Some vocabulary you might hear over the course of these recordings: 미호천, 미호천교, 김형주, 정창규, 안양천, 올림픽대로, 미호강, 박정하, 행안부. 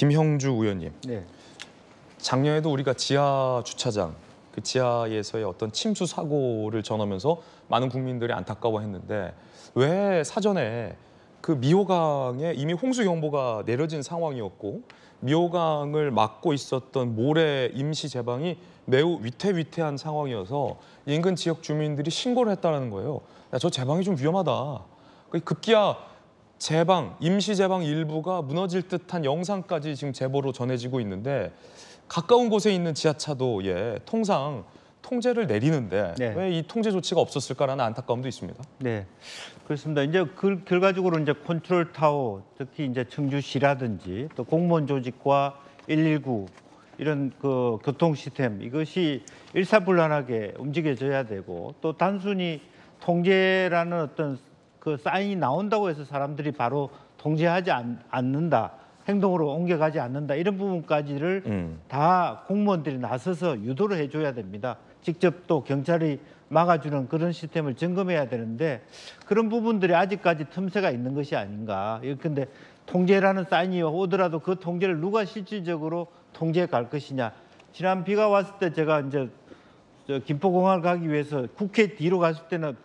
김형주 의원님, 네. 작년에도 우리가 지하 주차장, 그 지하에서의 어떤 침수 사고를 전하면서 많은 국민들이 안타까워했는데 왜 사전에 그 미호강에 이미 홍수 경보가 내려진 상황이었고 미호강을 막고 있었던 모래 임시 제방이 매우 위태위태한 상황이어서 인근 지역 주민들이 신고를 했다는 거예요. 야, 저 제방이 좀 위험하다. 급기야 제방, 임시 제방 일부가 무너질 듯한 영상까지 지금 제보로 전해지고 있는데 가까운 곳에 있는 지하차도에 통상 통제를 내리는데 네. 왜 이 통제 조치가 없었을까라는 안타까움도 있습니다. 네, 그렇습니다. 이제 그 결과적으로 이제 컨트롤 타워, 특히 이제 청주시라든지 또 공무원 조직과 119 이런 그 교통 시스템 이것이 일사불란하게 움직여져야 되고 또 단순히 통제라는 어떤 그 사인이 나온다고 해서 사람들이 바로 통제하지 않는다. 행동으로 옮겨가지 않는다. 이런 부분까지를 다 공무원들이 나서서 유도를 해줘야 됩니다. 직접 또 경찰이 막아주는 그런 시스템을 점검해야 되는데 그런 부분들이 아직까지 틈새가 있는 것이 아닌가. 그런데 통제라는 사인이 오더라도 그 통제를 누가 실질적으로 통제해 갈 것이냐. 지난 비가 왔을 때 제가 이제 김포공항을 가기 위해서 국회 뒤로 갔을 때는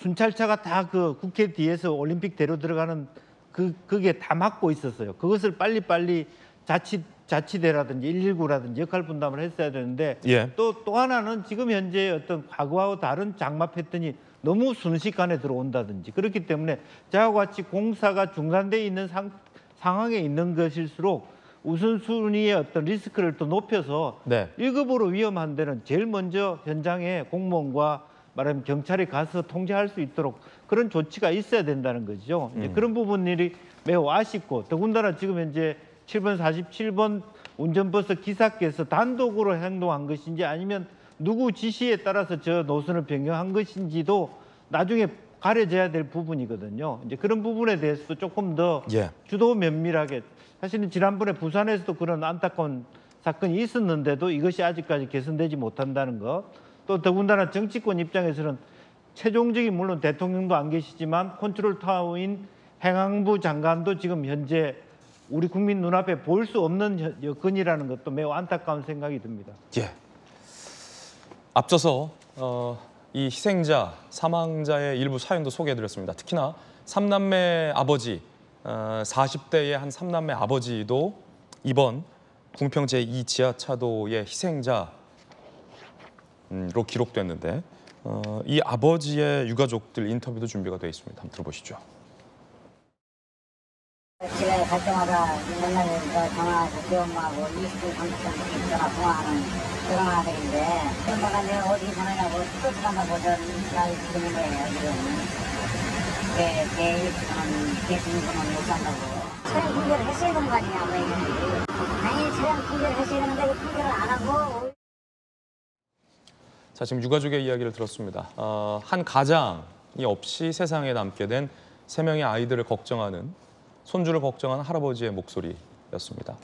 순찰차가 다 그 국회 뒤에서 올림픽대로 들어가는 그게 다 막고 있었어요. 그것을 빨리빨리 자치대라든지 119라든지 역할 분담을 했어야 되는데 예. 또 하나는 지금 현재 어떤 과거와 다른 장마 패턴이 너무 순식간에 들어온다든지 그렇기 때문에 저와 같이 공사가 중단돼 있는 상황에 있는 것일수록 우선순위의 어떤 리스크를 또 높여서 네. 1급으로 위험한 데는 제일 먼저 현장에 공무원과 말하면 경찰이 가서 통제할 수 있도록 그런 조치가 있어야 된다는 거죠. 이제 그런 부분들이 매우 아쉽고 더군다나 지금 현재 7번 47번 운전버스 기사께서 단독으로 행동한 것인지 아니면 누구 지시에 따라서 저 노선을 변경한 것인지도 나중에 가려져야 될 부분이거든요. 이제 그런 부분에 대해서도 조금 더 예. 주도 면밀하게 사실은 지난번에 부산에서도 그런 안타까운 사건이 있었는데도 이것이 아직까지 개선되지 못한다는 것. 또 더군다나 정치권 입장에서는 최종적인 물론 대통령도 안 계시지만 컨트롤타워인 행안부 장관도 지금 현재 우리 국민 눈앞에 볼 수 없는 여건이라는 것도 매우 안타까운 생각이 듭니다. 예. 앞서서 이 희생자, 사망자의 일부 사연도 소개해드렸습니다. 특히나 3남매 아버지, 40대의 한 3남매 아버지도 이번 궁평 제2지하차도의 희생자 로 기록됐는데 이 아버지의 유가족들 인터뷰도 준비가 되어 있습니다. 한번 들어보시죠. 집에 갈 때마다 맨날 전화하고 엄마하고 20분, 30분 전화 통화하는 그런 아들인데 엄마가 내가 어디 가느냐고 스포츠 간다고 전화를 주는 거예요. 지금 내 일주일은 대중분은 못 간다고 차량 분별을 했어야 되는 거 아니냐 뭐 이런 당연히 차량 분별을 했어야 되는데 분별을 안 하고 자, 지금 유가족의 이야기를 들었습니다. 한 가장이 없이 세상에 남게 된 3명의 아이들을 걱정하는, 손주를 걱정하는 할아버지의 목소리였습니다.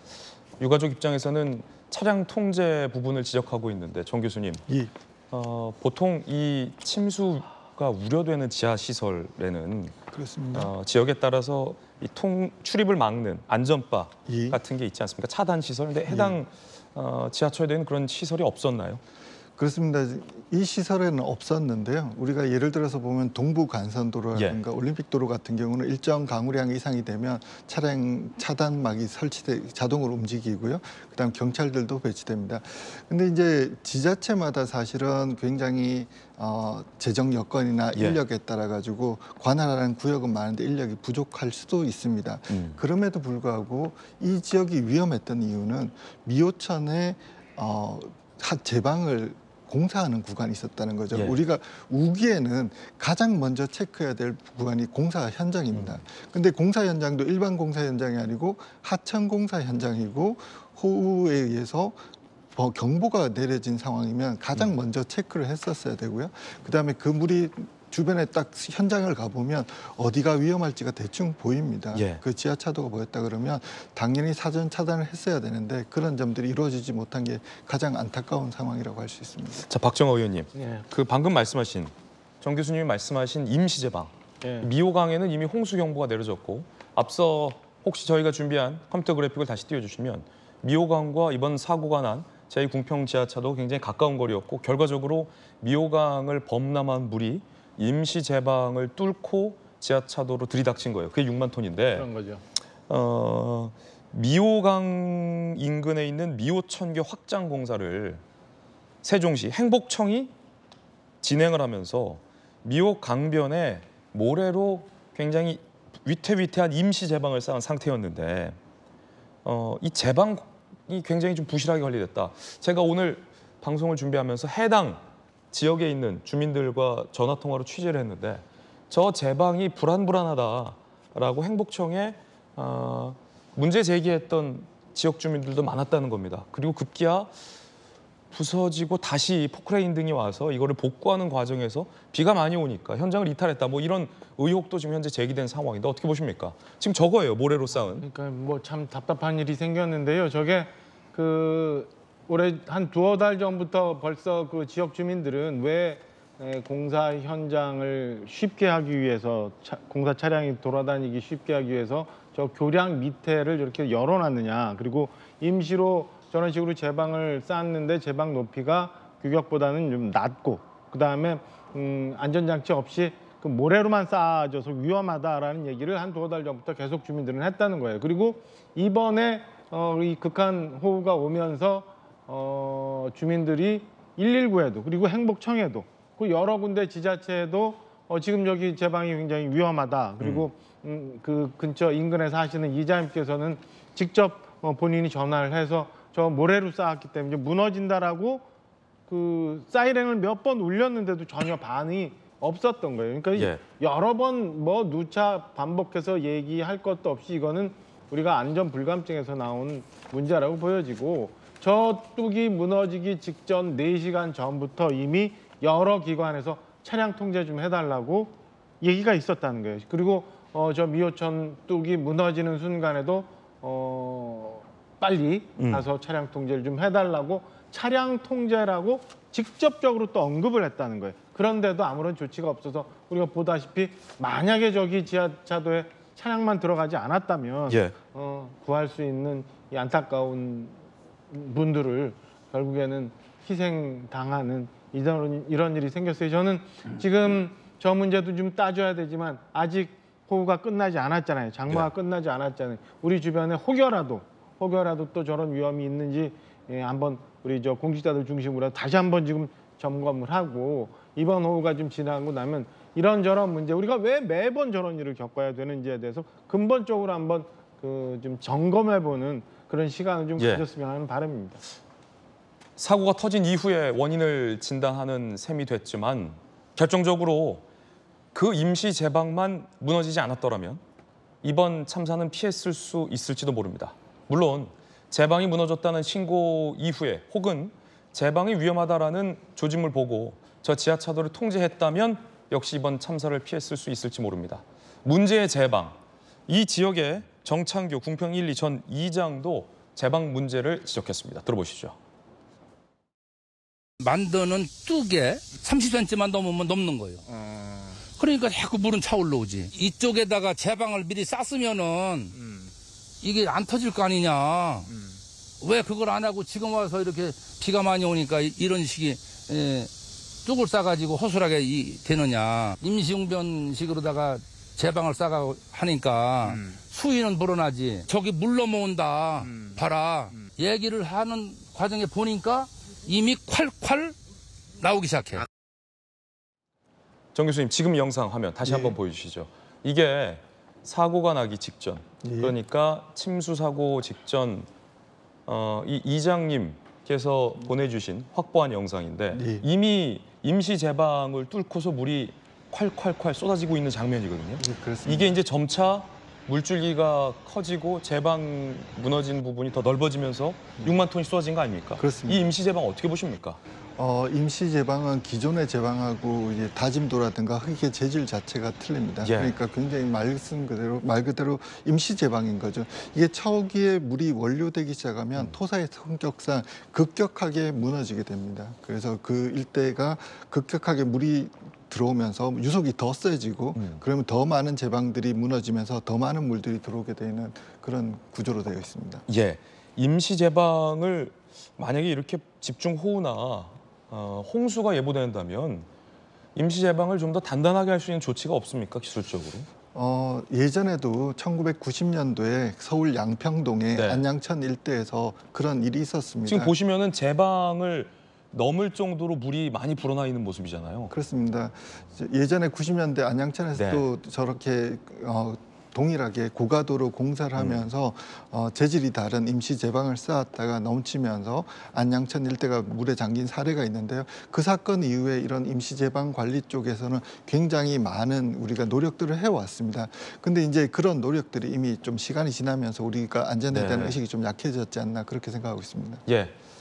유가족 입장에서는 차량 통제 부분을 지적하고 있는데, 정 교수님, 예. 보통 이 침수가 우려되는 지하시설에는 그렇습니다. 지역에 따라서 이 출입을 막는 안전바 예. 같은 게 있지 않습니까? 차단 시설인데 해당 예. 지하철에는 그런 시설이 없었나요? 그렇습니다. 이 시설에는 없었는데요. 우리가 예를 들어서 보면 동부간선도로라든가 예. 올림픽도로 같은 경우는 일정 강우량 이상이 되면 차량 차단막이 자동으로 움직이고요. 그다음 경찰들도 배치됩니다. 근데 이제 지자체마다 사실은 굉장히 재정 여건이나 인력에 따라 가지고 관할하는 구역은 많은데 인력이 부족할 수도 있습니다. 그럼에도 불구하고 이 지역이 위험했던 이유는 미호천의 제방을 공사하는 구간이 있었다는 거죠. 예. 우리가 우기에는 가장 먼저 체크해야 될 구간이 공사 현장입니다. 근데 공사 현장도 일반 공사 현장이 아니고 하천 공사 현장이고 호우에 의해서 경보가 내려진 상황이면 가장 먼저 체크를 했었어야 되고요. 그다음에 그 물이 주변에 딱 현장을 가보면 어디가 위험할지가 대충 보입니다. 예. 그 지하차도가 보였다 그러면 당연히 사전 차단을 했어야 되는데 그런 점들이 이루어지지 못한 게 가장 안타까운 상황이라고 할 수 있습니다. 자, 박정하 의원님, 예. 그 방금 말씀하신 정 교수님이 말씀하신 임시제방, 예. 미호강에는 이미 홍수 경보가 내려졌고 앞서 혹시 저희가 준비한 컴퓨터 그래픽을 다시 띄워주시면 미호강과 이번 사고가 난 제2궁평 지하차도 굉장히 가까운 거리였고 결과적으로 미호강을 범람한 물이 임시 제방을 뚫고 지하차도로 들이닥친 거예요. 그게 6만 톤인데 그런 거죠. 미호강 인근에 있는 미호천교 확장 공사를 세종시 행복청이 진행을 하면서 미호강변에 모래로 굉장히 위태위태한 임시 제방을 쌓은 상태였는데 이 제방이 굉장히 좀 부실하게 관리됐다. 제가 오늘 방송을 준비하면서 해당 지역에 있는 주민들과 전화통화로 취재를 했는데 저 제방이 불안불안하다라고 행복청에 문제 제기했던 지역 주민들도 많았다는 겁니다. 그리고 급기야 부서지고 다시 포크레인 등이 와서 이거를 복구하는 과정에서 비가 많이 오니까 현장을 이탈했다. 뭐 이런 의혹도 지금 현재 제기된 상황인데 어떻게 보십니까? 지금 저거예요, 모래로 쌓은. 그러니까 뭐 참 답답한 일이 생겼는데요. 저게 그 올해 한 두어 달 전부터 벌써 그 지역 주민들은 왜 공사 현장을 쉽게 하기 위해서 공사 차량이 돌아다니기 쉽게 하기 위해서 저 교량 밑에를 저렇게 열어놨느냐. 그리고 임시로 저런 식으로 제방을 쌓았는데 제방 높이가 규격보다는 좀 낮고 그다음에 안전장치 없이 그 모래로만 쌓아져서 위험하다라는 얘기를 한 두어 달 전부터 계속 주민들은 했다는 거예요. 그리고 이번에 이 극한 호우가 오면서 주민들이 119에도 그리고 행복청에도 그 여러 군데 지자체에도 지금 여기 제방이 굉장히 위험하다. 그리고 그 근처 인근에 사시는 이자님께서는 직접 본인이 전화를 해서 저 모래로 쌓았기 때문에 무너진다라고 그 사이렌을 몇 번 울렸는데도 전혀 반응이 없었던 거예요. 그러니까 예. 여러 번 뭐 누차 반복해서 얘기할 것도 없이 이거는 우리가 안전 불감증에서 나온 문제라고 보여지고 저 뚝이 무너지기 직전 4시간 전부터 이미 여러 기관에서 차량 통제 좀 해달라고 얘기가 있었다는 거예요. 그리고 저 미호천 뚝이 무너지는 순간에도 빨리 가서 차량 통제를 좀 해달라고 차량 통제라고 직접적으로 또 언급을 했다는 거예요. 그런데도 아무런 조치가 없어서 우리가 보다시피 만약에 저기 지하차도에 차량만 들어가지 않았다면 예. 구할 수 있는 이 안타까운 분들을 결국에는 희생당하는 이런 일이 생겼어요. 저는 지금 저 문제도 좀 따져야 되지만 아직 호우가 끝나지 않았잖아요. 장마가 예. 끝나지 않았잖아요. 우리 주변에 혹여라도 또 저런 위험이 있는지 한번 우리 저 공직자들 중심으로 다시 한번 지금 점검을 하고 이번 호우가 좀 지나고 나면 이런저런 문제 우리가 왜 매번 저런 일을 겪어야 되는지에 대해서 근본적으로 한번 그 좀 점검해보는 그런 시간을 좀 가졌으면 하는 바람입니다. 사고가 터진 이후에 원인을 진단하는 셈이 됐지만 결정적으로 그 임시 제방만 무너지지 않았더라면 이번 참사는 피했을 수 있을지도 모릅니다. 물론 제방이 무너졌다는 신고 이후에 혹은 제방이 위험하다라는 조짐을 보고 저 지하차도를 통제했다면 역시 이번 참사를 피했을 수 있을지 모릅니다. 문제의 제방, 이 지역의 정창규 궁평 1, 2 전 이장도 제방 문제를 지적했습니다. 들어보시죠. 만드는 뚝에 30cm만 넘으면 넘는 거예요. 그러니까 자꾸 물은 차올라오지. 이쪽에다가 제방을 미리 쌌으면은 이게 안 터질 거 아니냐. 왜 그걸 안 하고 지금 와서 이렇게 비가 많이 오니까 이런 식의 뚝을 싸가지고 허술하게 되느냐. 임시응변식으로다가 제방을 싸가 하니까 수위는 불어나지. 저기 물 넘어온다. 봐라. 얘기를 하는 과정에 보니까 이미 콸콸 나오기 시작해요. 정 교수님, 지금 영상 화면 다시 한번 보여주시죠. 이게 사고가 나기 직전. 그러니까 침수 사고 직전 이 이장님께서 보내주신 확보한 영상인데 이미 임시 제방을 뚫고서 물이 콸콸콸 쏟아지고 있는 장면이거든요. 이게 이제 점차 물줄기가 커지고 제방 무너진 부분이 더 넓어지면서 6만 톤이 쏟아진 거 아닙니까? 그렇습니다. 이 임시 제방 어떻게 보십니까? 임시 제방은 기존의 제방하고 이제 다짐도라든가 흙의 재질 자체가 틀립니다. 예. 그러니까 굉장히 말 그대로 임시 제방인 거죠. 이게 초기에 물이 원료되기 시작하면 토사의 성격상 급격하게 무너지게 됩니다. 그래서 그 일대가 급격하게 물이 들어오면서 유속이 더 세지고 그러면 더 많은 제방들이 무너지면서 더 많은 물들이 들어오게 되는 그런 구조로 되어 있습니다. 예, 임시 제방을 만약에 이렇게 집중 호우나 홍수가 예보된다면 임시 제방을 좀 더 단단하게 할 수 있는 조치가 없습니까, 기술적으로? 예전에도 1990년도에 서울 양평동의 네. 안양천 일대에서 그런 일이 있었습니다. 지금 보시면은 제방을 넘을 정도로 물이 많이 불어나 있는 모습이잖아요. 그렇습니다. 예전에 90년대 안양천에서도 네. 저렇게 동일하게 고가도로 공사를 하면서 재질이 다른 임시 제방을 쌓았다가 넘치면서 안양천 일대가 물에 잠긴 사례가 있는데요. 그 사건 이후에 이런 임시 제방 관리 쪽에서는 굉장히 많은 우리가 노력들을 해왔습니다. 근데 이제 그런 노력들이 이미 좀 시간이 지나면서 우리가 안전에 대한 의식이 좀 약해졌지 않나 그렇게 생각하고 있습니다. 예.